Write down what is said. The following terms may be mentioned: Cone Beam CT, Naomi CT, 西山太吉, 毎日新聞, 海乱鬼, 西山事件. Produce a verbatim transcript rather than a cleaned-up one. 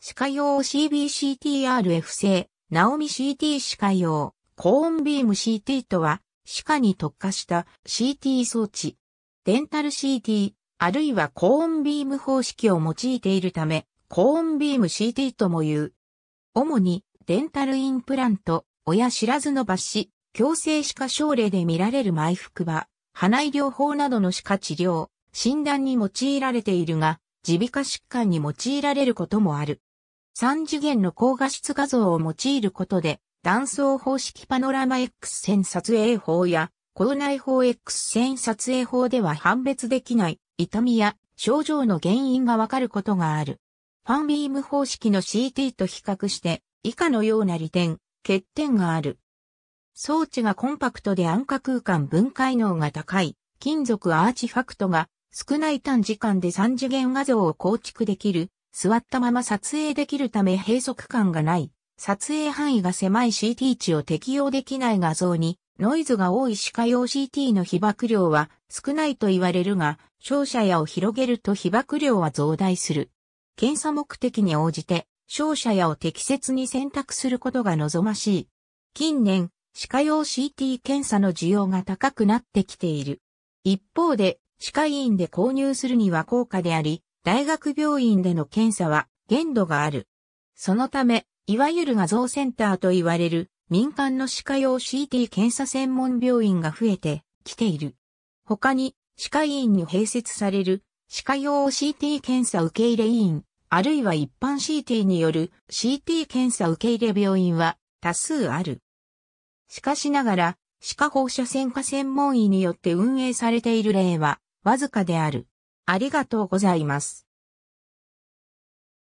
歯科用 シービーシーティーアールエフ 製、ナオミ シーティー 歯科用、コーンビーム シーティー とは、歯科に特化した シーティー 装置。デンタル シーティー、あるいはコーンビーム方式を用いているため、コーンビーム シーティー とも言う。主に、デンタルインプラント、親知らずの抜歯、矯正歯科症例で見られる埋伏歯、鼻胃療法などの歯科治療、診断に用いられているが、耳鼻科疾患に用いられることもある。三次元の高画質画像を用いることで、断層方式パノラマ X 線撮影法や、口内包 X 線撮影法では判別できない痛みや症状の原因がわかることがある。ファンビーム方式の シーティー と比較して、以下のような利点、欠点がある。装置がコンパクトで安価空間分解能が高い、金属アーチファクトが少ない短時間で三次元画像を構築できる、座ったまま撮影できるため閉塞感がない、撮影範囲が狭い シーティー 値を適用できない画像に、ノイズが多い歯科用 シーティー の被曝量は少ないと言われるが、照射野を広げると被曝量は増大する。検査目的に応じて、照射野を適切に選択することが望ましい。近年、歯科用 シーティー 検査の需要が高くなってきている。一方で、歯科医院で購入するには高価であり、大学病院での検査は限度がある。そのため、いわゆる画像センターと言われる民間の歯科用 シーティー 検査専門病院が増えてきている。他に、歯科医院に併設される歯科用 シーティー 検査受け入れ医院、あるいは一般 シーティー による シーティー 検査受け入れ病院は多数ある。しかしながら、歯科放射線科専門医によって運営されている例はわずかである。ありがとうございます。